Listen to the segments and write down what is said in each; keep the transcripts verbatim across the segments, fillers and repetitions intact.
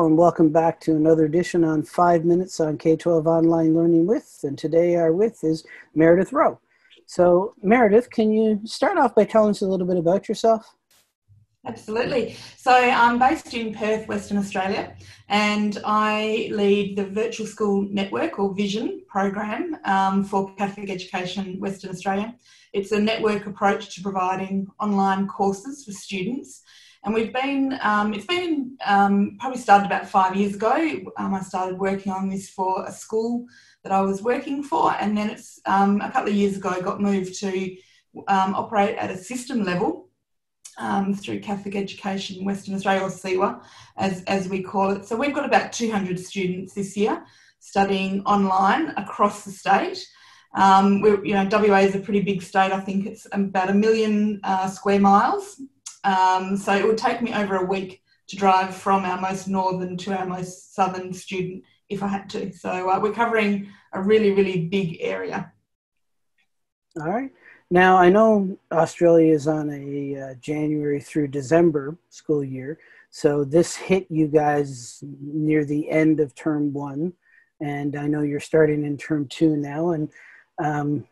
Hello and welcome back to another edition on five minutes on K twelve online learning with, and today our with is Meredith Rowe. So Meredith, can you start off by telling us a little bit about yourself? Absolutely. So I'm based in Perth, Western Australia, and I lead the Virtual School Network or Vision program um, for Catholic Education Western Australia. It's a network approach to providing online courses for students, and we've been, um, it's been um, probably started about five years ago. Um, I started working on this for a school that I was working for, and then it's um, a couple of years ago got moved to um, operate at a system level. Um, through Catholic Education Western Australia, or C E W A, as, as we call it. So we've got about two hundred students this year studying online across the state. Um, we're, you know, W A is a pretty big state. I think it's about a million uh, square miles. Um, so it would take me over a week to drive from our most northern to our most southern student if I had to. So uh, we're covering a really, really big area. All right. Now, I know Australia is on a uh, January through December school year, so this hit you guys near the end of term one, and I know you're starting in term two now, and um,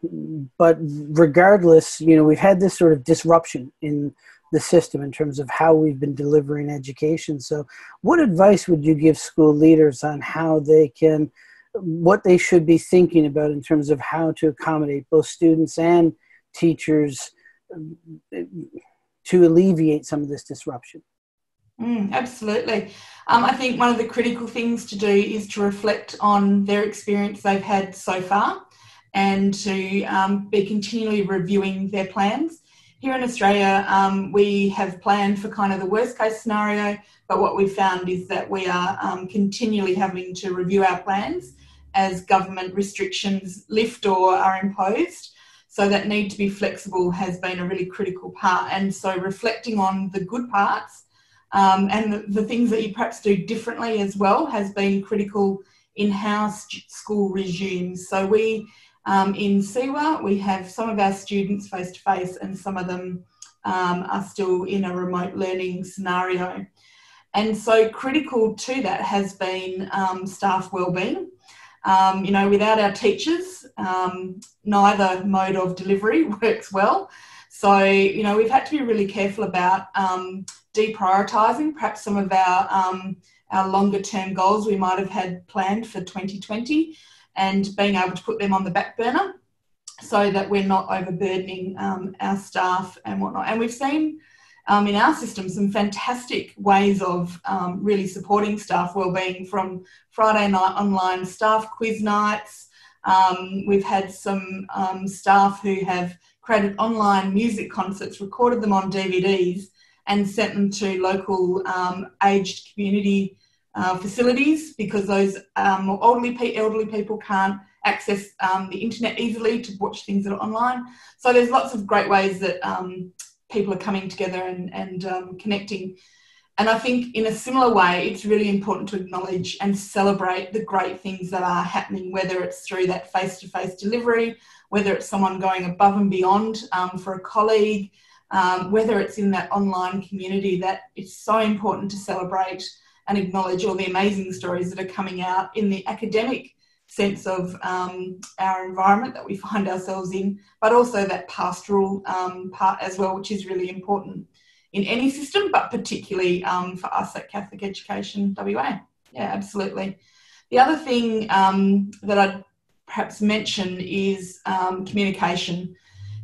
but regardless, you know, we've had this sort of disruption in the system in terms of how we've been delivering education. So what advice would you give school leaders on how they can, what they should be thinking about in terms of how to accommodate both students and teachers to alleviate some of this disruption? Mm, absolutely. Um, I think one of the critical things to do is to reflect on their experience they've had so far and to um, be continually reviewing their plans. Here in Australia, um, we have planned for kind of the worst case scenario, but what we've found is that we are um, continually having to review our plans as government restrictions lift or are imposed. So that need to be flexible has been a really critical part. And so reflecting on the good parts um, and the, the things that you perhaps do differently as well has been critical in how school resumes. So we, um, in C E W A, we have some of our students face-to-face and some of them um, are still in a remote learning scenario. And so critical to that has been um, staff wellbeing. Um, you know, without our teachers, um, neither mode of delivery works well. So, you know, we've had to be really careful about um, deprioritising perhaps some of our, um, our longer term goals we might have had planned for twenty twenty and being able to put them on the back burner so that we're not overburdening um, our staff and whatnot. And we've seen um, in our system some fantastic ways of um, really supporting staff wellbeing, from Friday night online staff quiz nights. Um, we've had some um, staff who have created online music concerts, recorded them on D V Ds and sent them to local um, aged community uh, facilities, because those um, elderly, pe elderly people can't access um, the internet easily to watch things that are online. So there's lots of great ways that um, people are coming together and, and um, connecting. And I think in a similar way, it's really important to acknowledge and celebrate the great things that are happening, whether it's through that face-to-face delivery, whether it's someone going above and beyond um, for a colleague, um, whether it's in that online community, that it's so important to celebrate and acknowledge all the amazing stories that are coming out in the academic sense of um, our environment that we find ourselves in, but also that pastoral um, part as well, which is really important in any system, but particularly um, for us at Catholic Education W A. Yeah, absolutely. The other thing um, that I'd perhaps mention is um, communication.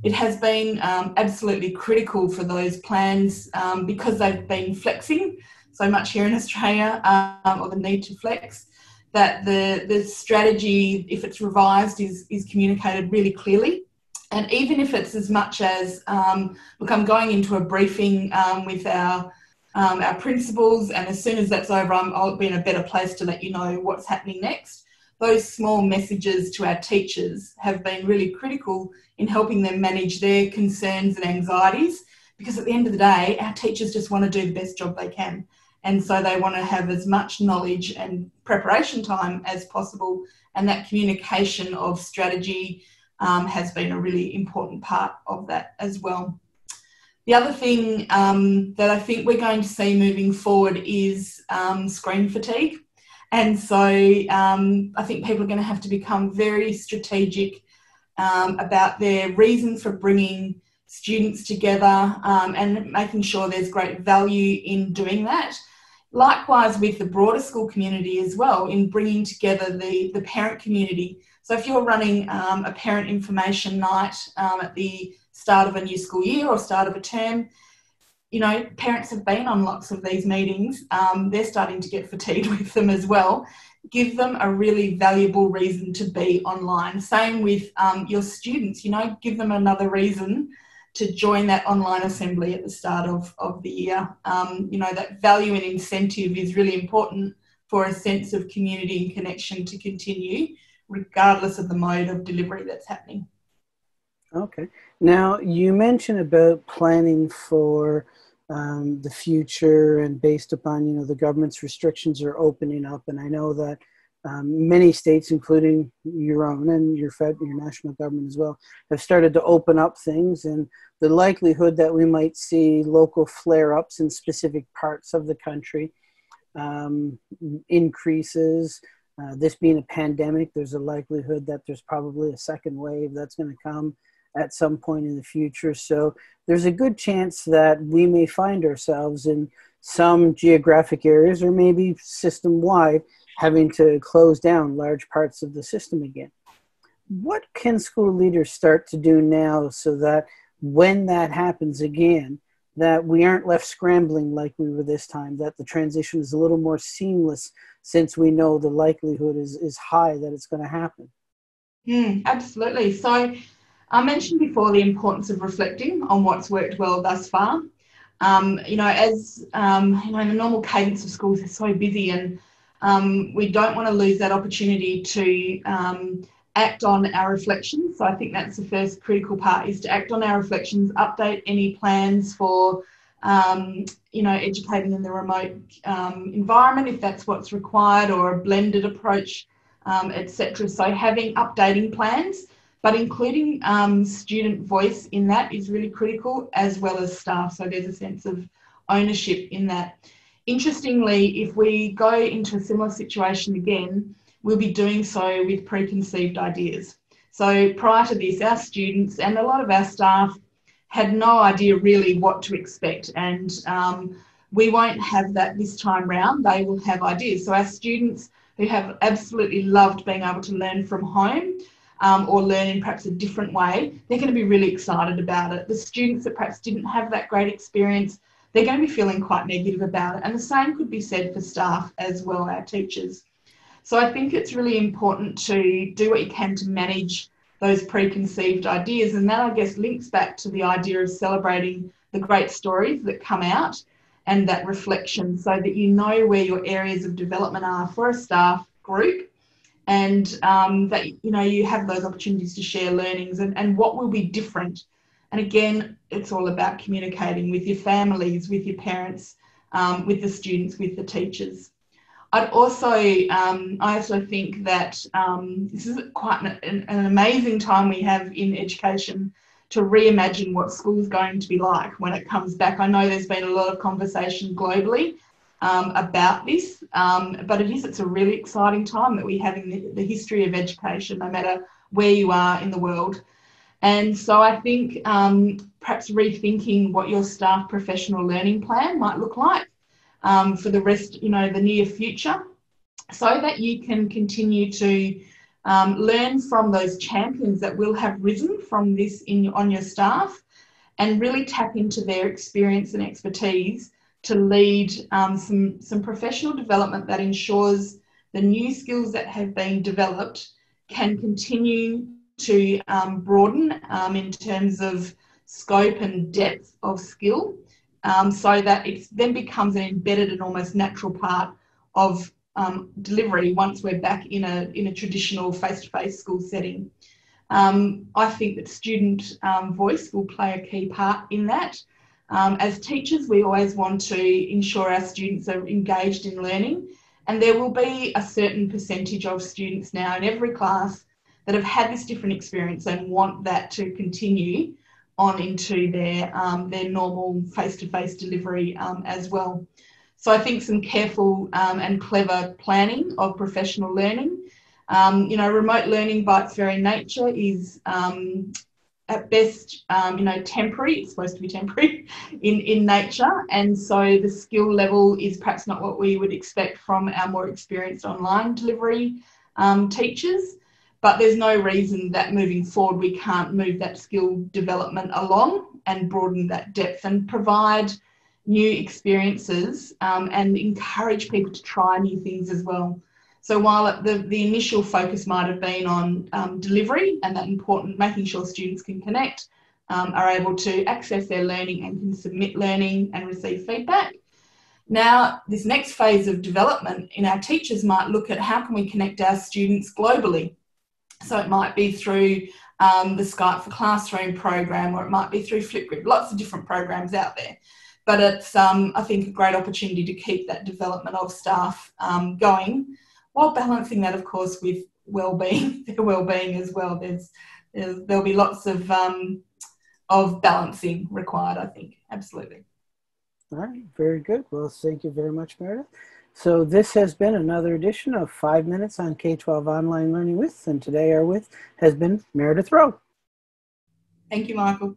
It has been um, absolutely critical for those plans um, because they've been flexing so much here in Australia, um, or the need to flex, that the, the strategy, if it's revised, is, is communicated really clearly. And even if it's as much as, um, look, I'm going into a briefing um, with our, um, our principals, and as soon as that's over, I'm, I'll be in a better place to let you know what's happening next. Those small messages to our teachers have been really critical in helping them manage their concerns and anxieties, because at the end of the day, our teachers just want to do the best job they can. And so they want to have as much knowledge and preparation time as possible. And that communication of strategy Um, has been a really important part of that as well. The other thing um, that I think we're going to see moving forward is um, screen fatigue. And so um, I think people are going to have to become very strategic um, about their reasons for bringing students together um, and making sure there's great value in doing that. Likewise with the broader school community as well, in bringing together the, the parent community. So if you're running um, a parent information night um, at the start of a new school year or start of a term, you know, parents have been on lots of these meetings. Um, they're starting to get fatigued with them as well. Give them a really valuable reason to be online. Same with um, your students, you know, give them another reason to join that online assembly at the start of, of the year. Um, you know, that value and incentive is really important for a sense of community and connection to continue, regardless of the mode of delivery that's happening. Okay. Now, you mentioned about planning for um, the future and based upon, you know, the government's restrictions are opening up. And I know that Um, many states, including your own and your, fed, your national government as well, have started to open up things, and the likelihood that we might see local flare-ups in specific parts of the country um, increases. Uh, this being a pandemic, there's a likelihood that there's probably a second wave that's going to come at some point in the future. So there's a good chance that we may find ourselves in some geographic areas, or maybe system-wide, having to close down large parts of the system again. What can school leaders start to do now so that when that happens again, that we aren't left scrambling like we were this time, that the transition is a little more seamless since we know the likelihood is, is high that it's going to happen? Mm, absolutely. So I mentioned before the importance of reflecting on what's worked well thus far. Um, you know, as um, you know, the normal cadence of schools is so busy, and Um, we don't want to lose that opportunity to um, act on our reflections. So I think that's the first critical part, is to act on our reflections, update any plans for, um, you know, educating in the remote um, environment, if that's what's required, or a blended approach, um, et cetera. So having updating plans, but including um, student voice in that is really critical, as well as staff. So there's a sense of ownership in that. Interestingly, if we go into a similar situation again, we'll be doing so with preconceived ideas. So prior to this, our students and a lot of our staff had no idea really what to expect, and um, we won't have that this time round. They will have ideas. So our students who have absolutely loved being able to learn from home um, or learn in perhaps a different way, they're going to be really excited about it. The students that perhaps didn't have that great experience, they're going to be feeling quite negative about it. And the same could be said for staff as well, our teachers. So I think it's really important to do what you can to manage those preconceived ideas. And that, I guess, links back to the idea of celebrating the great stories that come out and that reflection, so that you know where your areas of development are for a staff group, and um, that, you know, you have those opportunities to share learnings and, and what will be different. And again, it's all about communicating with your families, with your parents, um, with the students, with the teachers. I'd also, um, I also think that um, this is quite an, an amazing time we have in education to reimagine what school's going to be like when it comes back. I know there's been a lot of conversation globally um, about this, um, but it is, it's a really exciting time that we have in the, the history of education, no matter where you are in the world. And so I think um, perhaps rethinking what your staff professional learning plan might look like um, for the rest, you know, the near future, so that you can continue to um, learn from those champions that will have risen from this in, on your staff, and really tap into their experience and expertise to lead um, some, some professional development that ensures the new skills that have been developed can continue to um, broaden um, in terms of scope and depth of skill, um, so that it then becomes an embedded and almost natural part of um, delivery once we're back in a, in a traditional face-to-face school setting. Um, I think that student um, voice will play a key part in that. Um, as teachers, we always want to ensure our students are engaged in learning, and there will be a certain percentage of students now in every class that have had this different experience and want that to continue, on into their, um, their normal face-to-face delivery um, as well. So I think some careful um, and clever planning of professional learning. Um, you know, remote learning by its very nature is um, at best, um, you know, temporary. It's supposed to be temporary in, in nature. And so the skill level is perhaps not what we would expect from our more experienced online delivery um, teachers. But there's no reason that moving forward we can't move that skill development along and broaden that depth and provide new experiences um, and encourage people to try new things as well. So while the, the initial focus might have been on um, delivery and that important making sure students can connect, um, are able to access their learning and can submit learning and receive feedback. Now, this next phase of development in our teachers might look at how can we connect our students globally. So it might be through um, the Skype for Classroom program, or it might be through Flipgrid, lots of different programs out there. But it's, um, I think, a great opportunity to keep that development of staff um, going, while balancing that, of course, with wellbeing, their wellbeing as well. There's, there's, there'll be lots of, um, of balancing required, I think, absolutely. All right, very good. Well, thank you very much, Meredith. So this has been another edition of Five Minutes on K twelve Online Learning With, and today our with has been Meredith Rowe. Thank you, Michael.